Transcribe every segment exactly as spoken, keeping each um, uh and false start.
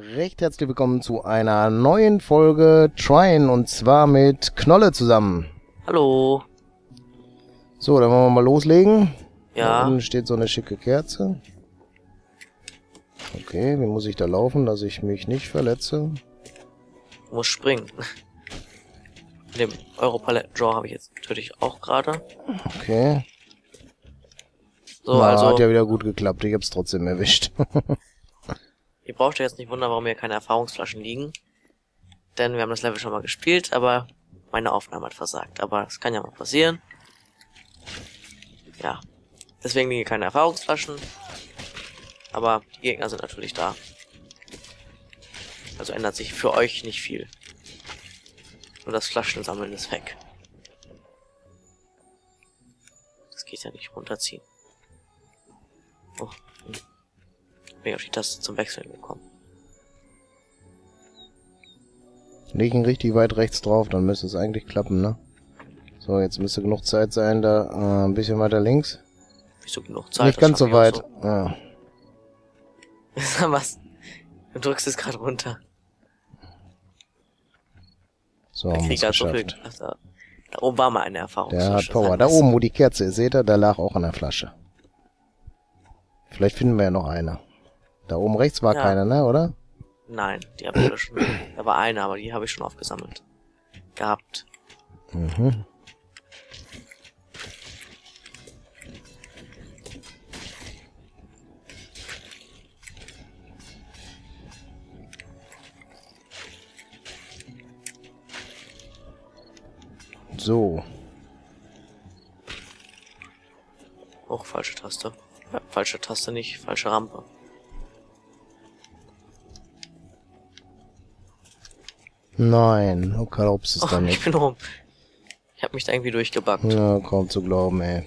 Recht herzlich willkommen zu einer neuen Folge Trine und zwar mit Knolle zusammen. Hallo. So, dann wollen wir mal loslegen. Ja. Da unten steht so eine schicke Kerze. Okay, wie muss ich da laufen, dass ich mich nicht verletze? Ich muss springen. Den Europaletten-Draw habe ich jetzt natürlich auch gerade. Okay. So, na, also hat ja wieder gut geklappt, ich habe es trotzdem erwischt. Ihr braucht ja jetzt nicht wundern, warum hier keine Erfahrungsflaschen liegen. Denn wir haben das Level schon mal gespielt, aber meine Aufnahme hat versagt. Aber es kann ja mal passieren. Ja. Deswegen liegen hier keine Erfahrungsflaschen. Aber die Gegner sind natürlich da. Also ändert sich für euch nicht viel. Nur das Flaschensammeln ist weg. Das geht ja nicht runterziehen. Oh. Bin ich auf die Taste zum Wechseln gekommen. Leg ihn richtig weit rechts drauf, dann müsste es eigentlich klappen, ne? So, jetzt müsste genug Zeit sein, da äh, ein bisschen weiter links. Wieso genug Zeit? Nicht ganz so weit. So. Ja. Was? Du drückst es gerade runter. So, haben wir's geschafft. So, da, da oben war mal eine Erfahrung. Der hat Power. Da oben, wo die Kerze ist, seht ihr, da lag auch an der Flasche. Vielleicht finden wir ja noch eine. Da oben rechts war ja keiner, ne, oder? Nein, die habe ich schon. Da war eine, aber die habe ich schon aufgesammelt. Gehabt. Mhm. So. Och, falsche Taste. Ja, falsche Taste nicht, falsche Rampe. Nein, du glaubst es dann nicht. Ich bin rum. Ich hab mich da irgendwie durchgebackt. Ja, kaum zu glauben, ey.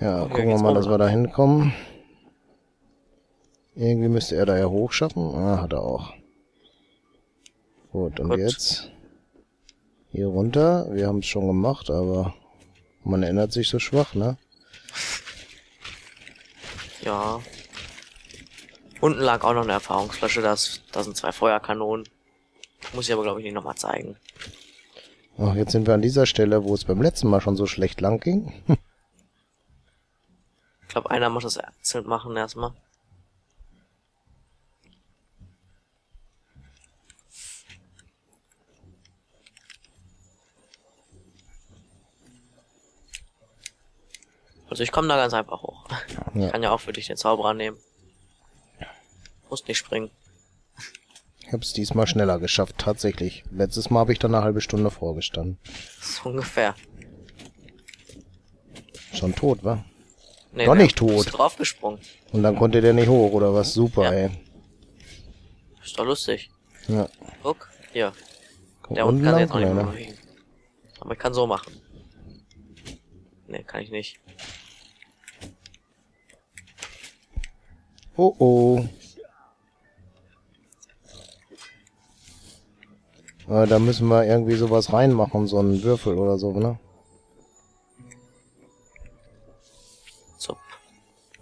Ja, gucken wir mal, dass wir da hinkommen. Irgendwie müsste er da ja hochschaffen. Ah, hat er auch. Gut, und jetzt hier runter. Wir haben es schon gemacht, aber man erinnert sich so schwach, ne? Ja. Unten lag auch noch eine Erfahrungsflasche, das, das sind zwei Feuerkanonen. Muss ich aber, glaube ich, nicht nochmal zeigen. Ach, jetzt sind wir an dieser Stelle, wo es beim letzten Mal schon so schlecht lang ging. Ich glaube, einer muss das einzeln machen erstmal. Also ich komme da ganz einfach hoch. Ja. Ich kann ja auch für dich den Zauberer nehmen. Muss nicht springen. Ich hab's diesmal schneller geschafft, tatsächlich. Letztes Mal habe ich dann eine halbe Stunde vorgestanden. So ungefähr. Schon tot, wa? Nee, noch nicht tot. Bist draufgesprungen. Und dann konnte der nicht hoch, oder was? Super, ja. Ey. Ist doch lustig. Ja. Guck, hier. Guck, der unten kann jetzt auch nicht mehr bewegen. Aber ich kann so machen. Nee, kann ich nicht. Oh oh. Äh, da müssen wir irgendwie sowas reinmachen, so einen Würfel oder so, ne? So.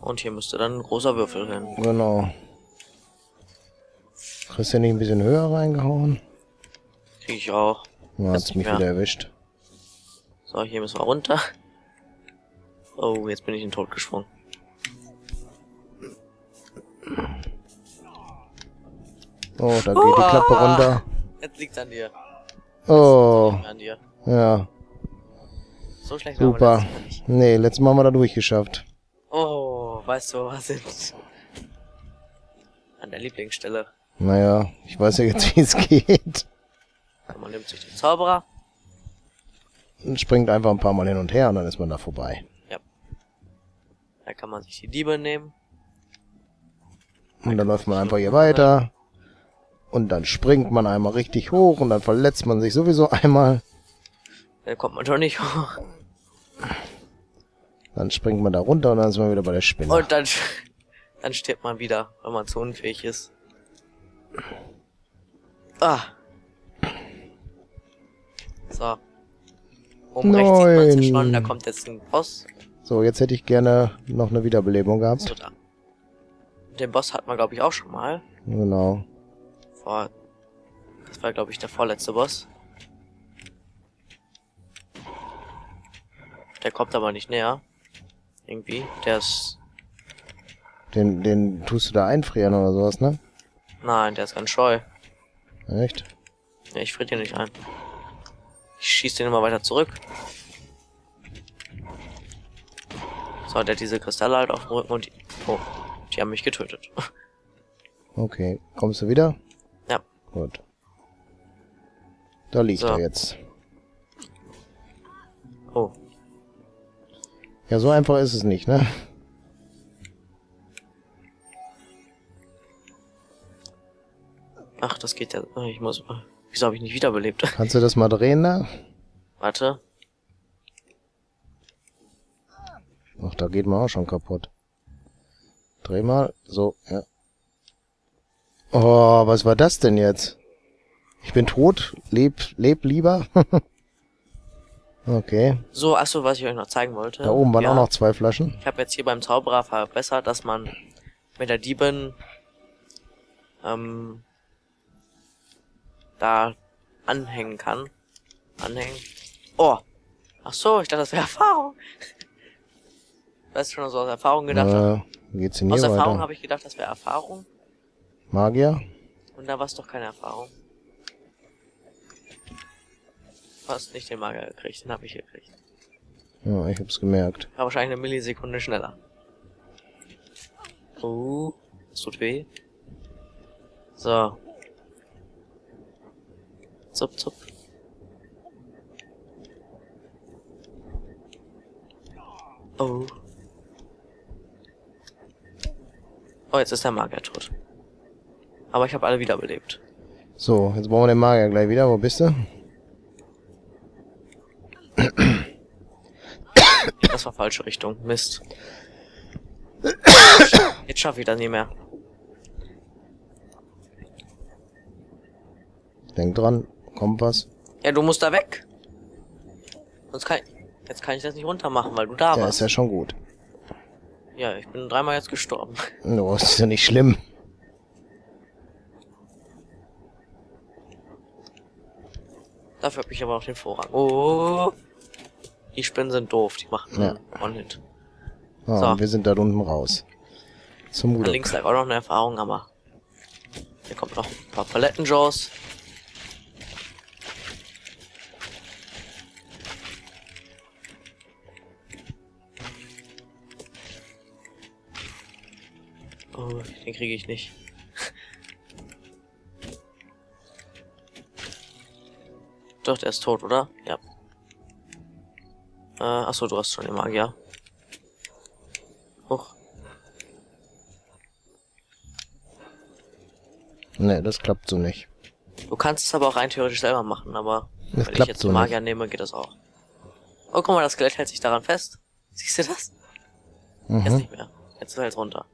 Und hier müsste dann ein großer Würfel hin. Genau. Kriegst du nicht ein bisschen höher reingehauen? Krieg ich auch. Ja, hat's mich wieder erwischt. So, hier müssen wir runter. Oh, jetzt bin ich in den Tod gesprungen. Oh, da geht oh, die Klappe runter. Jetzt liegt's an dir. Oh. An dir. Ja. So schlecht super. War wir letztes Mal. Nee, letztes Mal haben wir da durchgeschafft. Oh, weißt du, was ist? An der Lieblingsstelle. Naja, ich weiß ja jetzt, wie es geht. Man nimmt sich den Zauberer. Und springt einfach ein paar Mal hin und her und dann ist man da vorbei. Ja. Da kann man sich die Diebe nehmen. Und dann läuft man einfach hier weiter. Und dann springt man einmal richtig hoch und dann verletzt man sich sowieso einmal. Dann kommt man doch nicht hoch. Dann springt man da runter und dann ist man wieder bei der Spinne. Und dann, dann stirbt man wieder, wenn man zu unfähig ist. Ah. So. Oben Neun. rechts sieht man es ja schon, da kommt jetzt ein Boss. So, jetzt hätte ich gerne noch eine Wiederbelebung gehabt. So, da. Den Boss hatten wir, glaube ich, auch schon mal. Genau. Vor... Das war, glaube ich, der vorletzte Boss. Der kommt aber nicht näher. Irgendwie. Der ist... Den, den tust du da einfrieren oder sowas, ne? Nein, der ist ganz scheu. Echt? Ja, ich friere den nicht ein. Ich schieße den immer weiter zurück. So, der hat diese Kristalle halt auf dem Rücken und die, oh, die haben mich getötet. Okay, kommst du wieder? Ja. Gut. Da liegt so. er jetzt. Oh. Ja, so einfach ist es nicht, ne? Ach, das geht ja. Ich muss. Wieso habe ich nicht wiederbelebt? Kannst du das mal drehen da? Warte. Ach, da geht man auch schon kaputt. Dreh mal. So, ja. Oh, was war das denn jetzt? Ich bin tot. Leb, leb lieber. Okay. So, achso, was ich euch noch zeigen wollte. Da oben waren ja auch noch zwei Flaschen. Ich habe jetzt hier beim Zauberer verbessert, dass man mit der Diebin ähm, da anhängen kann. Anhängen. Oh! Ach so, ich dachte, das wäre Erfahrung. Das ist schon so aus Erfahrung gedacht. Äh, geht's hier aus Erfahrung habe ich gedacht, das wäre Erfahrung. Magier. Und da war es doch keine Erfahrung. Du hast nicht den Magier gekriegt, den habe ich gekriegt. Ja, ich hab's gemerkt. War wahrscheinlich eine Millisekunde schneller. Oh, das tut weh. So. Zup, zup. Oh. Oh, jetzt ist der Magier tot. Aber ich habe alle wiederbelebt. So, jetzt brauchen wir den Magier gleich wieder. Wo bist du? Das war falsche Richtung. Mist. Jetzt schaffe ich das nicht mehr. Denk dran. Kompass. Ja, du musst da weg. Sonst kann ich, jetzt kann ich das nicht runter machen, weil du da warst. Ja, ist ja schon gut. Ja, ich bin dreimal jetzt gestorben. No, das ist ja nicht schlimm. Dafür habe ich aber auch den Vorrang. Oh, die Spinnen sind doof, die machen ja On-Hit. Ah, so. Und wir sind da unten raus. Zum Glück. Da links lag auch noch eine Erfahrung, aber hier kommt noch ein paar Paletten-Jaws. Oh, den kriege ich nicht. Doch, der ist tot, oder? Ja. Äh, achso, du hast schon den Magier. Hoch. Ne, das klappt so nicht. Du kannst es aber auch rein theoretisch selber machen, aber das wenn ich jetzt den Magier so nehme, geht das auch. Oh, guck mal, das Skelett hält sich daran fest. Siehst du das? Mhm. Jetzt nicht mehr. Jetzt ist er halt runter.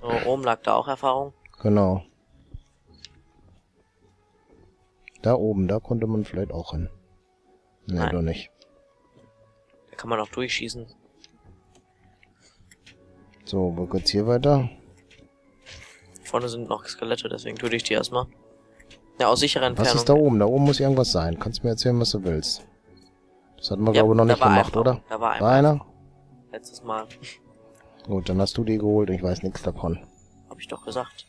So, oben lag da auch Erfahrung. Genau. Da oben, da konnte man vielleicht auch hin. Ne, doch nicht. Da kann man auch durchschießen. So, wo geht's hier weiter? Vorne sind noch Skelette, deswegen tue ich die erstmal. Ja, aus sicherer Entfernung. Was ist da oben? Da oben muss irgendwas sein. Kannst mir erzählen, was du willst. Das hatten wir, ja, glaube ich, noch nicht gemacht, einfach, oder? Da war einer. War einer? Letztes Mal. Gut, dann hast du die geholt und ich weiß nichts davon. Hab ich doch gesagt.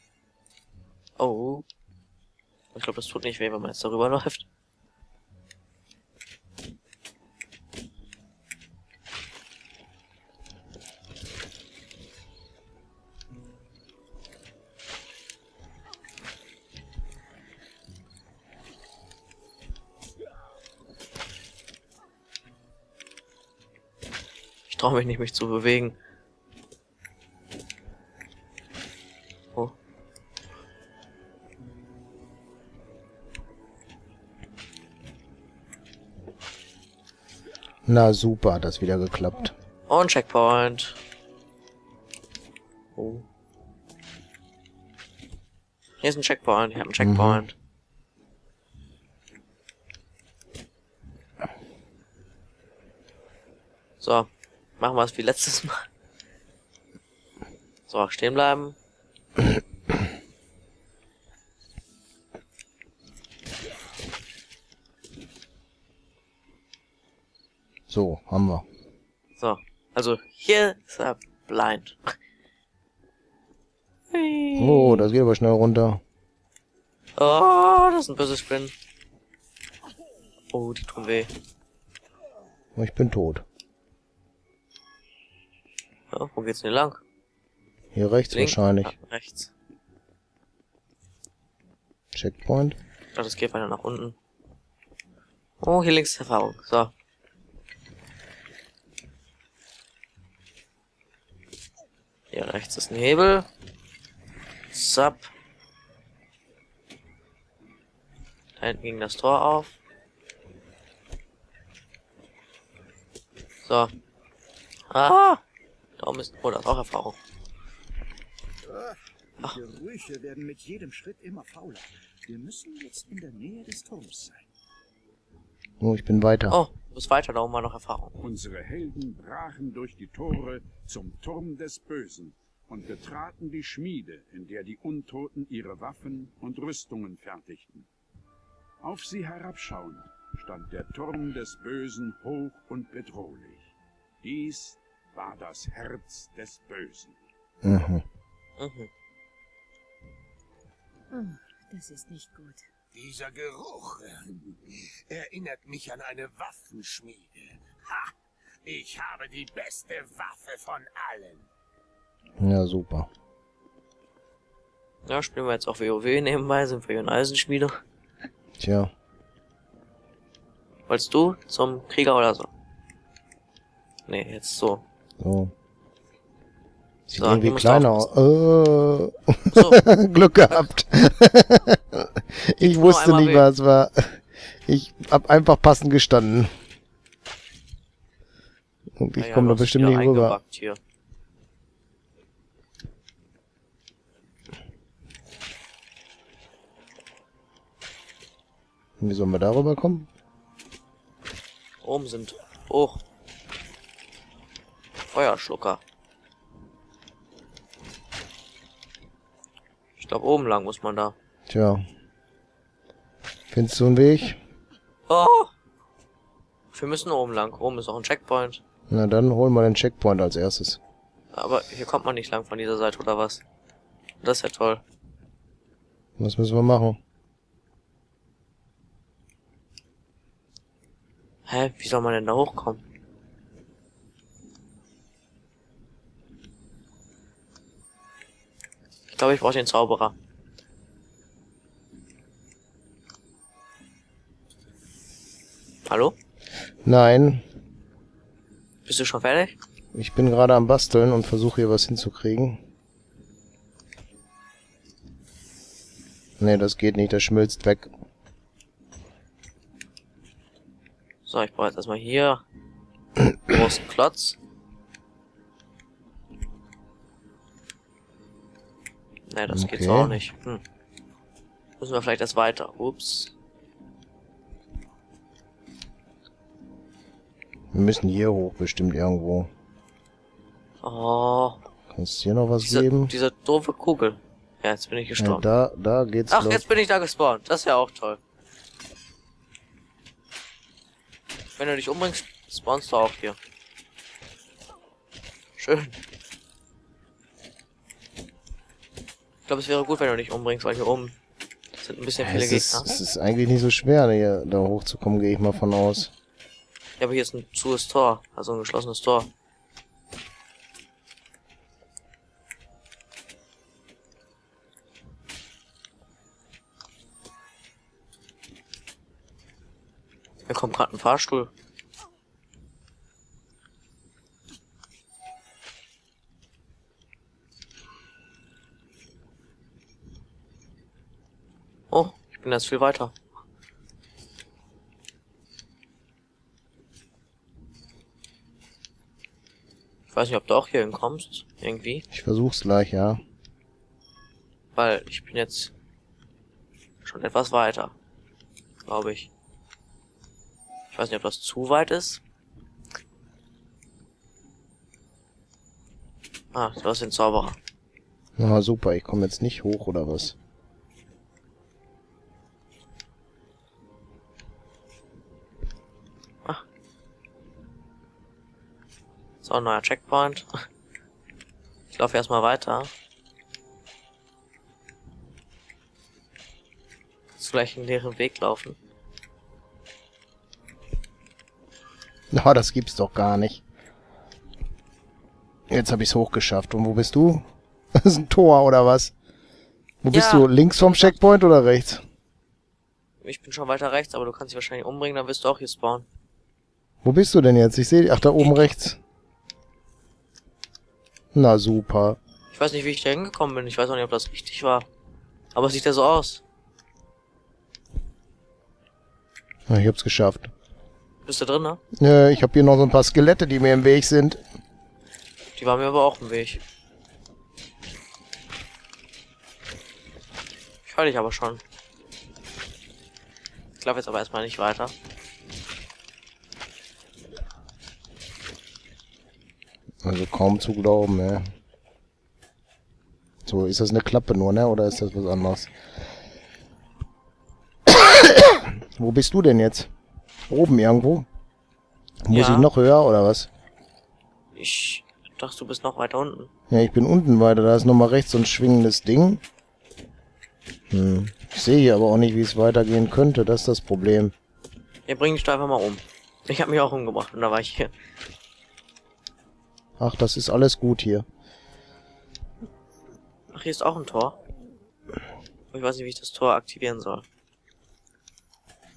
Oh. Ich glaube, das tut nicht weh, wenn man jetzt darüber läuft. Ich traue mich nicht, mich zu bewegen. Na super, hat das wieder geklappt. Und Checkpoint. Oh. Hier ist ein Checkpoint, ich habe einen Checkpoint. Mhm. So, machen wir es wie letztes Mal. So, stehen bleiben. So, haben wir. So, also hier ist er blind. Oh, das geht aber schnell runter. Oh, das ist ein böses Spinnen. Oh, die tun weh. Ich bin tot. Ja, wo geht's denn lang? Hier rechts. Link? Wahrscheinlich. Ja, rechts. Checkpoint. Oh, das geht weiter nach unten. Oh, hier links Erfahrung. So. Hier rechts ist ein Hebel. Zap. Da hinten ging das Tor auf. So. Ah! Da oben ist... Oh, das ist auch Erfahrung. Ach. Die Gerüche werden mit jedem Schritt immer fauler. Wir müssen jetzt in der Nähe des Turms sein. Oh, ich bin weiter. Oh, du bist weiter, da oben war noch Erfahrung. Unsere Helden brachen durch die Tore zum Turm des Bösen und betraten die Schmiede, in der die Untoten ihre Waffen und Rüstungen fertigten. Auf sie herabschauend stand der Turm des Bösen hoch und bedrohlich. Dies war das Herz des Bösen. Mhm. Mhm. Oh, das ist nicht gut. Dieser Geruch äh, erinnert mich an eine Waffenschmiede. Ha! Ich habe die beste Waffe von allen. Ja, super. Ja, spielen wir jetzt auch WoW nebenbei, sind wir hier in Eisenschmiede. Tja. Wolltest du zum Krieger oder so? Nee, jetzt so. So. Sieht so, irgendwie kleiner aus. Oh. So. Glück gehabt. Ich genau wusste nicht, was es war. Ich hab einfach passend gestanden. Und ich ja, komme ja, da bestimmt nicht rüber. Hier. Wie sollen wir da rüberkommen? Oben sind hoch. Feuerschlucker. Ich glaube, oben lang muss man da. Tja. Findest du einen Weg? Oh! Wir müssen oben lang. Oben ist auch ein Checkpoint. Na, dann holen wir den Checkpoint als erstes. Aber hier kommt man nicht lang von dieser Seite, oder was? Das ist ja toll. Was müssen wir machen? Hä? Wie soll man denn da hochkommen? Ich glaube, ich brauche den Zauberer. Hallo? Nein. Bist du schon fertig? Ich bin gerade am Basteln und versuche hier was hinzukriegen. Ne, das geht nicht, das schmilzt weg. So, ich brauche jetzt erstmal hier großen Klotz. Ne, das okay. Geht's auch nicht. Hm. Müssen wir vielleicht erst weiter. Ups. Wir müssen hier hoch, bestimmt irgendwo. Oh. Kannst du hier noch was diese, geben? Diese doofe Kugel. Ja, jetzt bin ich gestorben. Ja, da, da geht's. Ach, los. Jetzt bin ich da gespawnt. Das ist ja auch toll. Wenn du dich umbringst, spawnst du auch hier. Schön. Ich glaube, es wäre gut, wenn du dich umbringst, weil hier oben sind ein bisschen ja, viele es Gegner. Ist, es ist eigentlich nicht so schwer, hier da hochzukommen, gehe ich mal von aus. Ja, aber hier ist ein zues Tor, also ein geschlossenes Tor. Da kommt gerade ein Fahrstuhl. Oh, ich bin jetzt viel weiter. Ich weiß nicht, ob du auch hier hinkommst, irgendwie. Ich versuch's gleich, ja. Weil ich bin jetzt schon etwas weiter, glaube ich. Ich weiß nicht, ob das zu weit ist. Ah, du hast den Zauberer. Na super, ich komme jetzt nicht hoch, oder was? Ah. So, ein neuer Checkpoint. Ich laufe erstmal weiter. Jetzt gleich einen leeren Weg laufen. Na, das gibt's doch gar nicht. Jetzt habe ich es hochgeschafft. Und wo bist du? Das ist ein Tor, oder was? Wo ja. bist du? Links vom Checkpoint oder rechts? Ich bin schon weiter rechts, aber du kannst dich wahrscheinlich umbringen, dann wirst du auch hier spawnen. Wo bist du denn jetzt? Ich sehe dich. Ach, da oben rechts. Na super. Ich weiß nicht, wie ich da hingekommen bin. Ich weiß auch nicht, ob das richtig war. Aber es sieht ja so aus. Na, ich hab's geschafft. Bist du drin, ne? Äh, ich habe hier noch so ein paar Skelette, die mir im Weg sind. Die waren mir aber auch im Weg. Ich höre dich aber schon. Ich laufe jetzt aber erstmal nicht weiter. Also kaum zu glauben, ne? So, ist das eine Klappe nur, ne? Oder ist das was anderes? Wo bist du denn jetzt? Oben irgendwo? Muss ja. ich noch höher, oder was? Ich dachte, du bist noch weiter unten. Ja, ich bin unten weiter. Da ist nochmal rechts so ein schwingendes Ding. Hm. Ich sehe hier aber auch nicht, wie es weitergehen könnte. Das ist das Problem. Ja, bring dich da einfach mal um. Ich habe mich auch umgebracht und da war ich hier. Ach, das ist alles gut hier. Ach, hier ist auch ein Tor. Ich weiß nicht, wie ich das Tor aktivieren soll.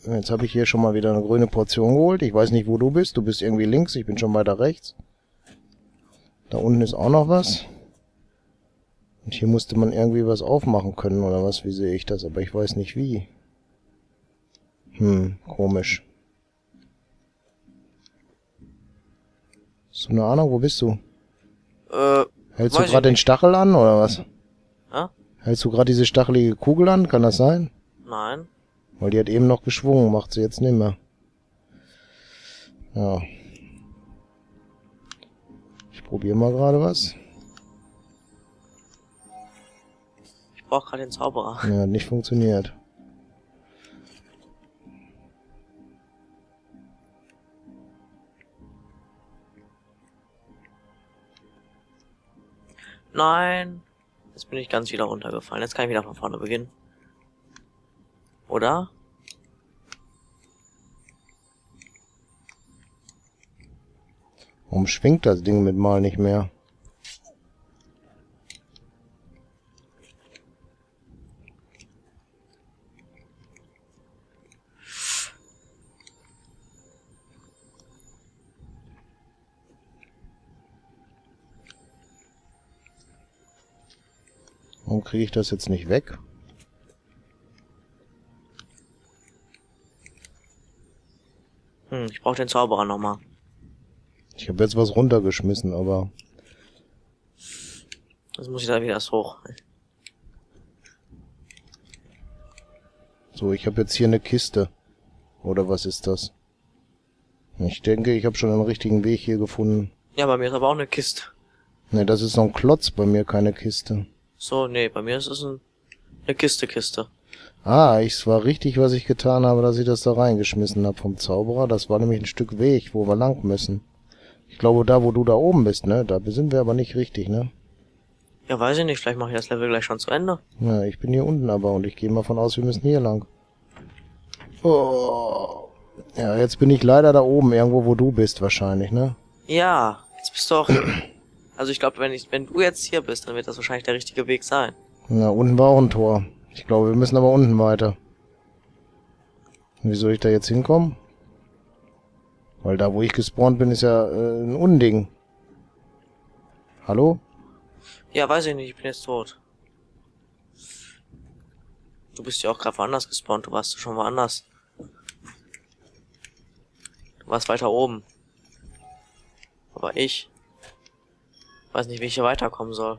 Jetzt habe ich hier schon mal wieder eine grüne Portion geholt. Ich weiß nicht, wo du bist. Du bist irgendwie links. Ich bin schon weiter rechts. Da unten ist auch noch was. Und hier musste man irgendwie was aufmachen können, oder was? Wie sehe ich das? Aber ich weiß nicht, wie. Hm, komisch. Hast du eine Ahnung? Wo bist du? Äh, Hältst du gerade den Stachel an, oder was? Ja? Hältst du gerade diese stachelige Kugel an? Kann das sein? Nein. Weil die hat eben noch geschwungen, macht sie jetzt nicht mehr. Ja. Ich probiere mal gerade was. Ich brauche gerade den Zauberer. Ja, hat nicht funktioniert. Nein! Jetzt bin ich ganz wieder runtergefallen. Jetzt kann ich wieder von vorne beginnen. Oder? Warum schwingt das Ding mit mal nicht mehr? Warum kriege ich das jetzt nicht weg? Ich brauche den Zauberer nochmal. Ich habe jetzt was runtergeschmissen, aber... Jetzt muss ich da wieder erst hoch. So, ich habe jetzt hier eine Kiste. Oder was ist das? Ich denke, ich habe schon den richtigen Weg hier gefunden. Ja, bei mir ist aber auch eine Kiste. Ne, das ist noch ein Klotz, bei mir keine Kiste. So, nee, bei mir ist es ein, eine Kiste, Kiste. Ah, es war richtig, was ich getan habe, dass ich das da reingeschmissen habe vom Zauberer. Das war nämlich ein Stück Weg, wo wir lang müssen. Ich glaube, da, wo du da oben bist, ne? Da sind wir aber nicht richtig, ne? Ja, weiß ich nicht. Vielleicht mache ich das Level gleich schon zu Ende. Ja, ich bin hier unten aber und ich gehe mal von aus, wir müssen hier lang. Oh. Ja, jetzt bin ich leider da oben, irgendwo, wo du bist wahrscheinlich, ne? Ja, jetzt bist du auch... Also ich glaube, wenn, ich, wenn du jetzt hier bist, dann wird das wahrscheinlich der richtige Weg sein. Na, unten war auch ein Tor. Ich glaube, wir müssen aber unten weiter. Wie soll ich da jetzt hinkommen? Weil da, wo ich gespawnt bin, ist ja äh, ein Unding. Hallo? Ja, weiß ich nicht. Ich bin jetzt tot. Du bist ja auch gerade woanders gespawnt. Du warst schon woanders. Du warst weiter oben. Aber ich... weiß nicht, wie ich hier weiterkommen soll.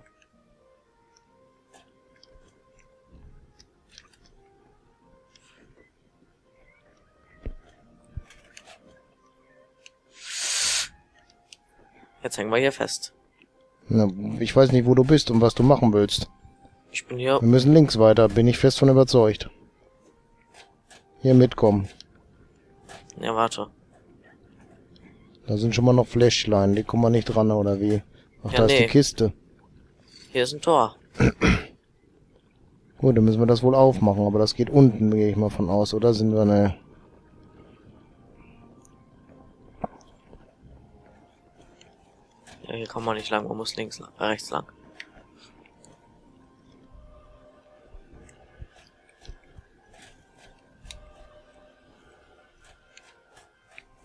Jetzt hängen wir hier fest. Na, ich weiß nicht, wo du bist und was du machen willst. Ich bin hier. Wir müssen links weiter, bin ich fest von überzeugt. Hier mitkommen. Ja, warte. Da sind schon mal noch Fläschlein, die kommen wir nicht dran, oder wie? Ach, ja, da nee. Ist die Kiste. Hier ist ein Tor. Gut, dann müssen wir das wohl aufmachen, aber das geht unten, gehe ich mal von aus, oder? Sind wir ne... Ja, hier kann man nicht lang, man muss links lang, äh, rechts lang.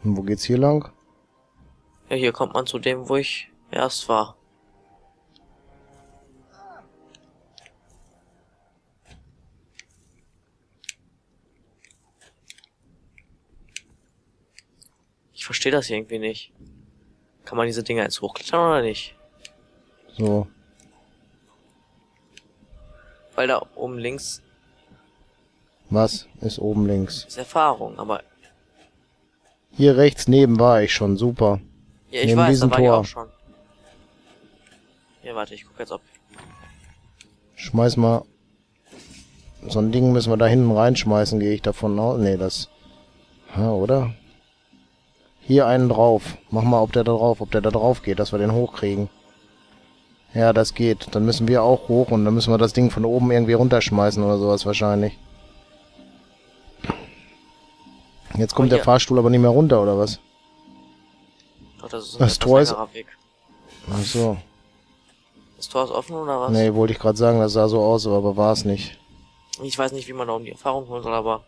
Und wo geht's hier lang? Ja, hier kommt man zu dem, wo ich erst war. Ich verstehe das hier irgendwie nicht. Kann man diese Dinger jetzt hochklettern oder nicht? So. Weil da oben links... Was ist oben links? Ist Erfahrung, aber... Hier rechts neben war ich schon, super. Ja, ich neben weiß, diesem da war Tor. Ich auch schon. Ja, warte, ich guck jetzt ob. Schmeiß mal... So ein Ding müssen wir da hinten reinschmeißen, gehe ich davon aus. Nee, das... Ja, oder? Hier einen drauf. Mach mal, ob der da drauf, ob der da drauf geht, dass wir den hochkriegen. Ja, das geht. Dann müssen wir auch hoch und dann müssen wir das Ding von oben irgendwie runterschmeißen oder sowas wahrscheinlich. Jetzt kommt oh, der Fahrstuhl aber nicht mehr runter, oder was? Doch, das ist ein das Tor ist... Weg. Ach so. Das Tor ist offen, oder was? Nee, wollte ich gerade sagen, das sah so aus, aber war es nicht. Ich weiß nicht, wie man da um die Erfahrung holen soll, aber...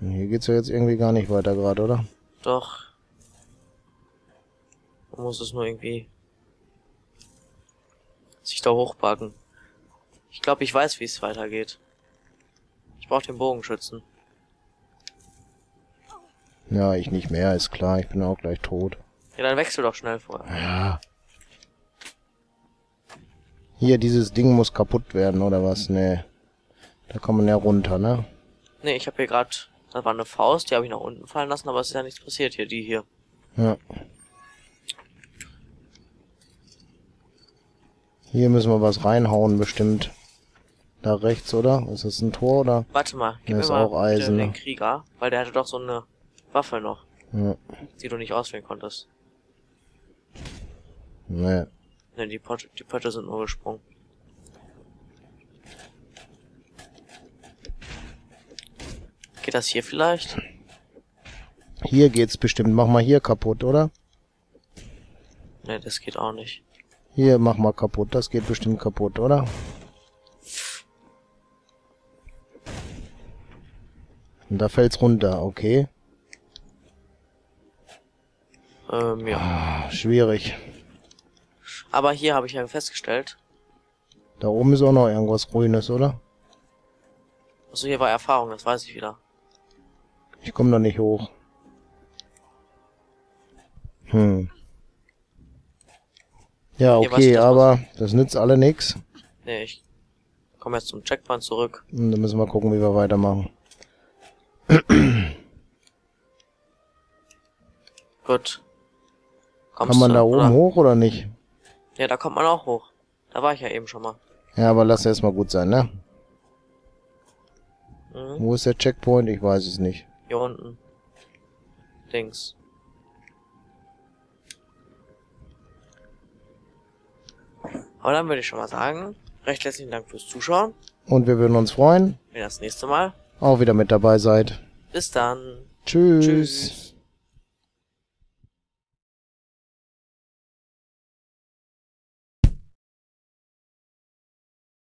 Hier geht's ja jetzt irgendwie gar nicht weiter gerade, oder? Doch. Man muss es nur irgendwie... sich da hochbacken. Ich glaube, ich weiß, wie es weitergeht. Ich brauche den Bogenschützen. Ja, ich nicht mehr, ist klar. Ich bin auch gleich tot. Ja, dann wechsel doch schnell vorher. Ja. Hier, dieses Ding muss kaputt werden, oder was? Nee. Da kann man ja runter, ne? Nee, ich habe hier gerade... Das war eine Faust, die habe ich nach unten fallen lassen, aber es ist ja nichts passiert hier, die hier. Ja. Hier müssen wir was reinhauen, bestimmt. Da rechts, oder? Ist das ein Tor, oder? Warte mal, gib mir mal auch Eisen, den Krieger, weil der hatte doch so eine Waffe noch, ja. Die du nicht auswählen konntest. Nee. Nee, die Pötte, die Pötte sind nur gesprungen. Geht das hier vielleicht? Hier geht's bestimmt. Mach mal hier kaputt, oder? Ne, das geht auch nicht. Hier, mach mal kaputt. Das geht bestimmt kaputt, oder? Und da fällt's runter, okay. Ähm, ja. Ah, schwierig. Aber hier habe ich ja festgestellt. Da oben ist auch noch irgendwas Grünes, oder? Also hier war Erfahrung, das weiß ich wieder. Ich komme da nicht hoch. Hm. Ja, okay, aber das nützt alle nix. Nee, ich komme jetzt zum Checkpoint zurück. Und dann müssen wir gucken, wie wir weitermachen. Gut. Kommst Kann man da oben oder? Hoch oder nicht? Ja, da kommt man auch hoch. Da war ich ja eben schon mal. Ja, aber lass erstmal gut sein, ne? Mhm. Wo ist der Checkpoint? Ich weiß es nicht. Hier unten. Links. Aber dann würde ich schon mal sagen, recht herzlichen Dank fürs Zuschauen. Und wir würden uns freuen, wenn ihr das nächste Mal auch wieder mit dabei seid. Bis dann. Tschüss. Tschüss.